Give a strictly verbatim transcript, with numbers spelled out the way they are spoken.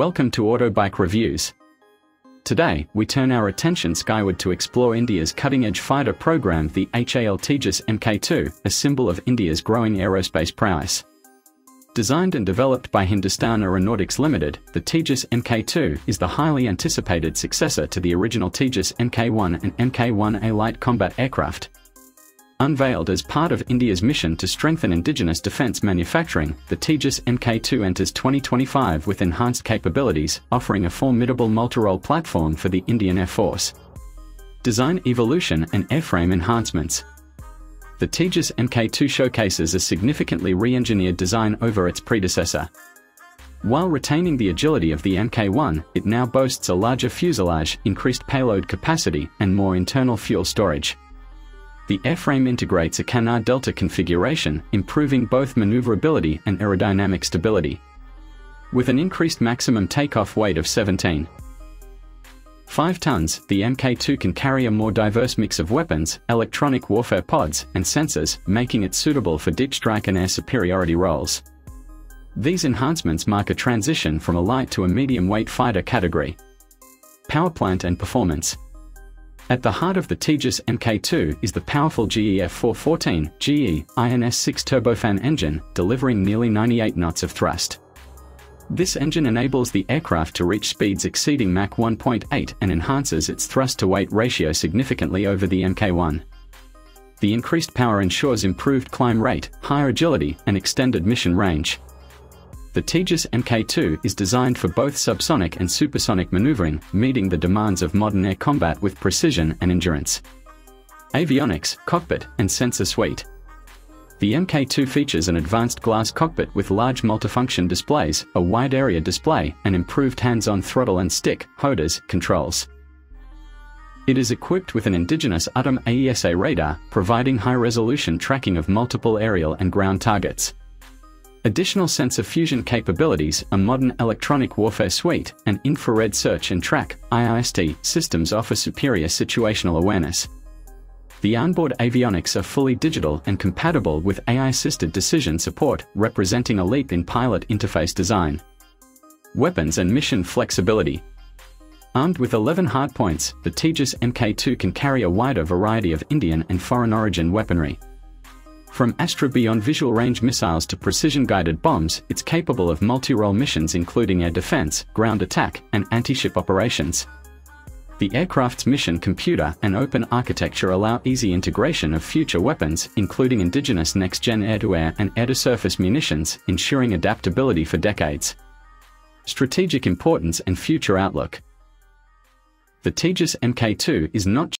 Welcome to Autobike Reviews. Today, we turn our attention skyward to explore India's cutting-edge fighter program, the H A L Tejas M K two, a symbol of India's growing aerospace prowess. Designed and developed by Hindustan Aeronautics Limited, the Tejas M K two is the highly anticipated successor to the original Tejas M K one and M K one A light combat aircraft. Unveiled as part of India's mission to strengthen indigenous defense manufacturing, the Tejas M K two enters twenty twenty-five with enhanced capabilities, offering a formidable multi-role platform for the Indian Air Force. Design evolution and airframe enhancements. The Tejas M K two showcases a significantly re-engineered design over its predecessor. While retaining the agility of the M K one, it now boasts a larger fuselage, increased payload capacity, and more internal fuel storage. The airframe integrates a canard delta configuration, improving both maneuverability and aerodynamic stability. With an increased maximum takeoff weight of seventeen point five tons, the M K two can carry a more diverse mix of weapons, electronic warfare pods, and sensors, making it suitable for deep strike and air superiority roles. These enhancements mark a transition from a light to a medium-weight fighter category. Powerplant and performance. At the heart of the Tejas M K two is the powerful G E F four fourteen G E I N S six turbofan engine, delivering nearly ninety-eight knots of thrust. This engine enables the aircraft to reach speeds exceeding Mach one point eight and enhances its thrust-to-weight ratio significantly over the M K one. The increased power ensures improved climb rate, higher agility, and extended mission range. The Tejas M K two is designed for both subsonic and supersonic maneuvering, meeting the demands of modern air combat with precision and endurance. Avionics, cockpit, and sensor suite. The M K two features an advanced glass cockpit with large multifunction displays, a wide area display, and improved hands-on throttle and stick, holders, controls. It is equipped with an indigenous Uttam A E S A radar, providing high-resolution tracking of multiple aerial and ground targets. Additional sensor fusion capabilities, a modern electronic warfare suite, and infrared search and track I I S T systems offer superior situational awareness. The onboard avionics are fully digital and compatible with A I-assisted decision support, representing a leap in pilot interface design. Weapons and mission flexibility. Armed with eleven hardpoints, the Tejas M K two can carry a wider variety of Indian and foreign origin weaponry. From Astra beyond visual range missiles to precision-guided bombs, it's capable of multi-role missions including air defense, ground attack, and anti-ship operations. The aircraft's mission computer and open architecture allow easy integration of future weapons, including indigenous next-gen air-to-air and air-to-surface munitions, ensuring adaptability for decades. Strategic importance and future outlook. The Tejas M K two is not